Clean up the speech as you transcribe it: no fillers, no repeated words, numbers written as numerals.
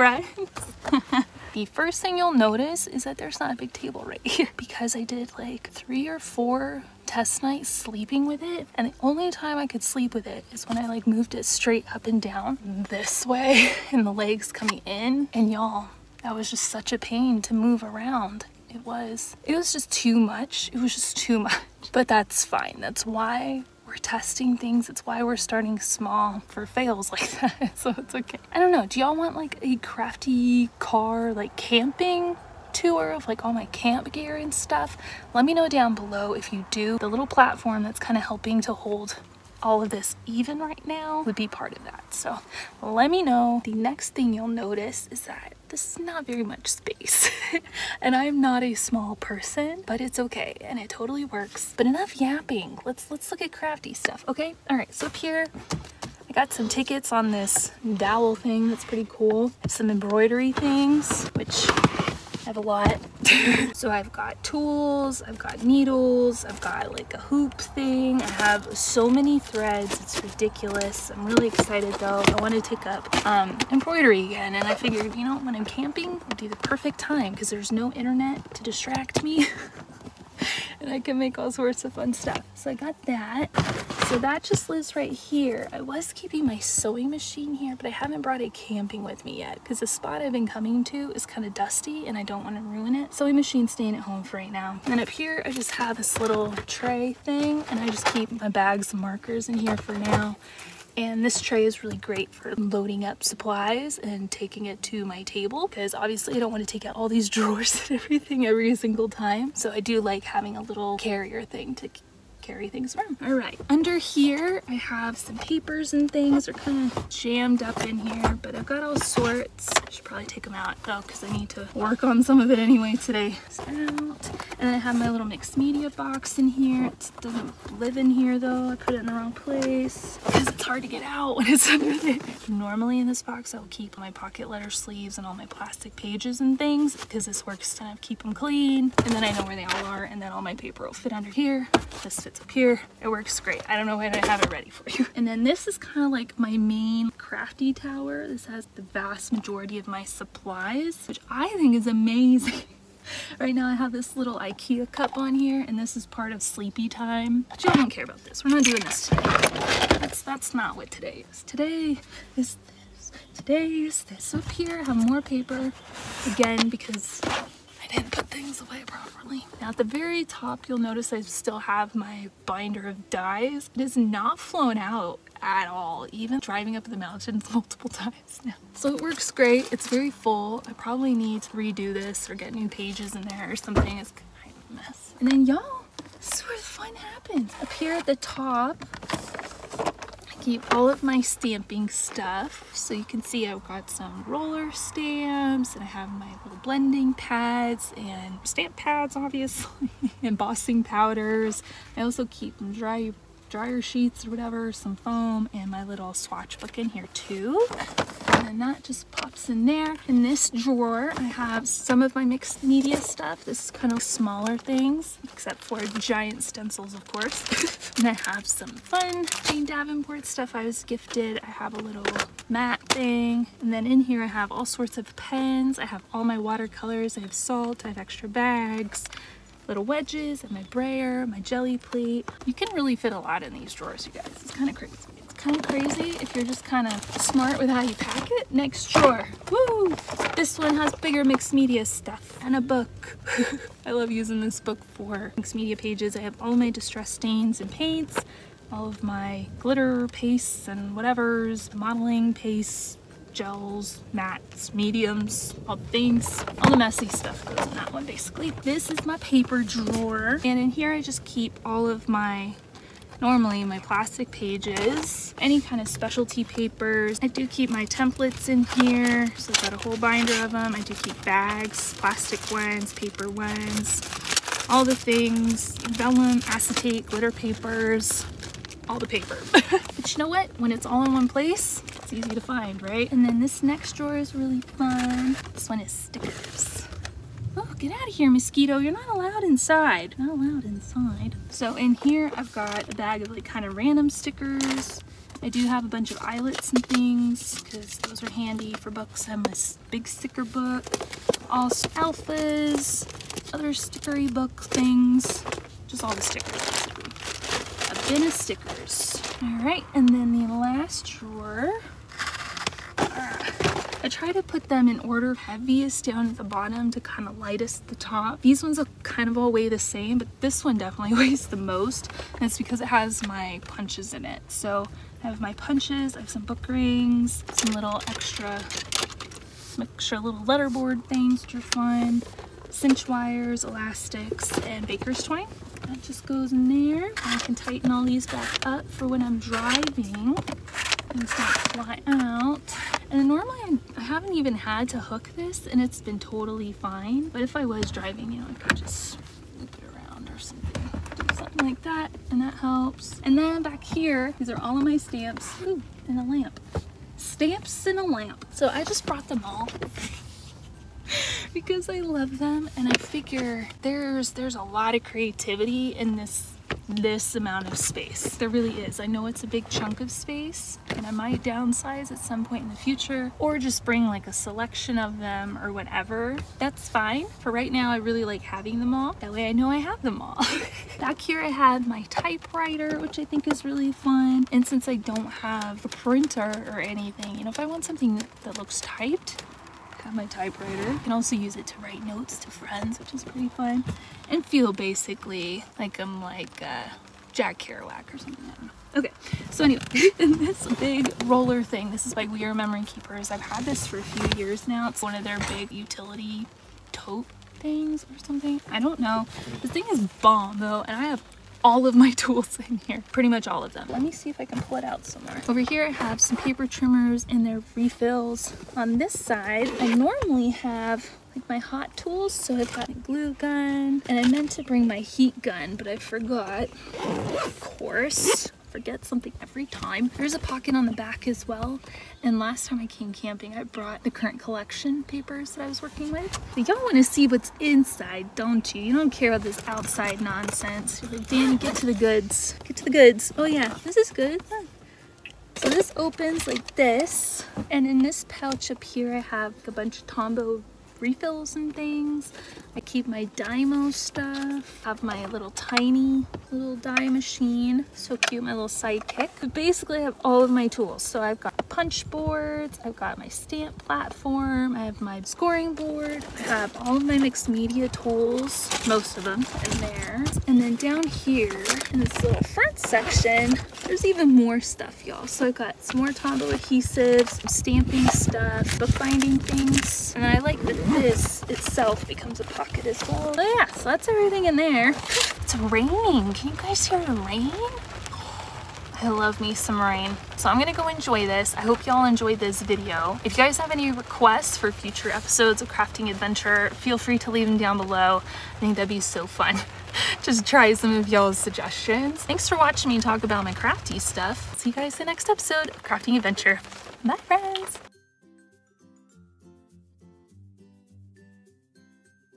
friends. The first thing you'll notice is that there's not a big table right here because I did like 3 or 4 test nights sleeping with it, and the only time I could sleep with it is when I like moved it straight up and down this way and the legs coming in, and y'all, that was just such a pain to move around. It was just too much. It was just too much. But that's fine. That's why we're testing things. It's why we're starting small for fails like that. So it's okay. I don't know. Do y'all want like a crafty car, like camping tour of like all my camp gear and stuff? Let me know down below if you do. The little platform that's kind of helping to hold all of this even right now would be part of that. So let me know. The next thing you'll notice is that this is not very much space and I'm not a small person, but it's okay and it totally works. But enough yapping, let's look at crafty stuff. Okay, all right, so up here I got some tickets on this dowel thing that's pretty cool. Some embroidery things, which I have a lot. So I've got tools, I've got needles, I've got like a hoop thing. I have so many threads, it's ridiculous. I'm really excited though. I want to take up embroidery again, and I figured, you know, when I'm camping would be the perfect time because there's no internet to distract me and I can make all sorts of fun stuff. So I got that. So that just lives right here. I was keeping my sewing machine here, but I haven't brought it camping with me yet because the spot I've been coming to is kind of dusty and I don't want to ruin it. Sewing machine's staying at home for right now. And up here, I just have this little tray thing and I just keep my bags and markers in here for now. And this tray is really great for loading up supplies and taking it to my table because obviously I don't want to take out all these drawers and everything every single time. So I do like having a little carrier thing to carry things from. All right, under here I have some papers and things. They're kind of jammed up in here, but I've got all sorts. I should probably take them out though because I need to work on some of it anyway today. It's out. And I have my little mixed media box in here. It doesn't live in here though. I put it in the wrong place because it's hard to get out when it's under there. Normally in this box I'll keep my pocket letter sleeves and all my plastic pages and things because this works to kind of keep them clean, and then I know where they all are, and then all my paper will fit under here. This fits up here. It works great. I don't know when I have it ready for you. And then this is kind of like my main crafty tower. This has the vast majority of my supplies, which I think is amazing. Right now I have this little IKEA cup on here, and this is part of sleepy time. But y'all don't care about this. We're not doing this today. That's not what today is. Today is this. Today is this. Up here I have more paper again because I didn't put things away properly. Now at the very top you'll notice I still have my binder of dyes. It is not flown out at all, even driving up the mountains multiple times now. So it works great. It's very full. I probably need to redo this or get new pages in there or something. It's kind of a mess. And then y'all, this is where the fun happens. Up here at the top keep all of my stamping stuff. So you can see I've got some roller stamps, and I have my little blending pads and stamp pads obviously, embossing powders. I also keep dryer sheets or whatever, some foam, and my little swatch book in here too. And then that just pops in there. In this drawer I have some of my mixed media stuff. This is kind of smaller things, except for giant stencils of course. And I have some fun Jane Davenport stuff I was gifted. I have a little mat thing, and then in here I have all sorts of pens. I have all my watercolors, I have salt, I have extra bags, little wedges, and my brayer, my jelly plate. You can really fit a lot in these drawers, you guys. It's kind of crazy. It's kind of crazy if you're just kind of smart with how you pack it. Next drawer. Woo! This one has bigger mixed media stuff and a book. I love using this book for mixed media pages. I have all my distress stains and paints, all of my glitter pastes and whatevers, modeling pastes, gels, mattes, mediums, all things. All the messy stuff goes in that one basically. This is my paper drawer, and in here I just keep all of my, normally my plastic pages, any kind of specialty papers. I do keep my templates in here, so I've got a whole binder of them. I do keep bags, plastic ones, paper ones, all the things, vellum, acetate, glitter papers, all the paper. But you know what? When it's all in one place, it's easy to find, right? And then this next drawer is really fun. This one is stickers. Oh, Get out of here, mosquito. You're not allowed inside. Not allowed inside. So in here, I've got a bag of like kind of random stickers. I do have a bunch of eyelets and things because those are handy for books. I have my big sticker book, all alphas, other stickery book things, just all the stickers. A bin of stickers. All right, and then the last drawer. I try to put them in order, heaviest down at the bottom to kind of lightest at the top. These ones will kind of all weigh the same, but this one definitely weighs the most, and it's because it has my punches in it. So I have my punches, I have some book rings, some little extra little letterboard things which are fun, cinch wires, elastics, and baker's twine. That just goes in there. I can tighten all these back up for when I'm driving. Things don't fly out. And normally I haven't even had to hook this and it's been totally fine. But if I was driving, you know, I could just loop it around or something. Do something like that, and that helps. And then back here, these are all of my stamps. Ooh, and a lamp. Stamps and a lamp. So I just brought them all because I love them, and I figure there's a lot of creativity in this amount of space. There really is. I know it's a big chunk of space, and I might downsize at some point in the future or just bring like a selection of them or whatever. That's fine. For right now, I really like having them all. That way I know I have them all. Back here I have my typewriter, which I think is really fun. And since I don't have a printer or anything, you know, if I want something that looks typed, have my typewriter. You can also use it to write notes to friends, which is pretty fun, and feel basically like I'm like Jack Kerouac or something. I don't know. Okay, so anyway, in this big roller thing, this is by We Are Memory Keepers. I've had this for a few years now. It's one of their big utility tote things or something. I don't know. This thing is bomb though, and I have all of my tools in here, pretty much all of them. Let me see if I can pull it out somewhere. Over here I have some paper trimmers and their refills. On this side I normally have like my hot tools, so I've got a glue gun, and I meant to bring my heat gun, but I forgot. Of course, forget something every time. There's a pocket on the back as well, and last time I came camping I brought the current collection papers that I was working with. So y'all want to see what's inside, don't you? You don't care about this outside nonsense. You're like, Dan, get to the goods. Get to the goods. Oh yeah, this is good. Huh. So this opens like this, and in this pouch up here I have a bunch of Tombow refills and things. I keep my Dymo stuff. Have my little tiny little dye machine. So cute, my little sidekick. But basically I have all of my tools. So I've got punch boards, I've got my stamp platform, I have my scoring board, I have all of my mixed media tools, most of them in there. And then down here in this little front section, there's even more stuff, y'all. So I've got some more Tombow adhesives, some stamping stuff, bookbinding things. And I like that this itself becomes a pocket as well. So yeah, so that's everything in there. It's raining. Can you guys hear the rain? I love me some rain. So I'm gonna go enjoy this. I hope y'all enjoyed this video. If you guys have any requests for future episodes of Crafting Adventure, feel free to leave them down below. I think that'd be so fun. Just try some of y'all's suggestions. Thanks for watching me talk about my crafty stuff. See you guys in the next episode of Crafting Adventure. Bye, friends.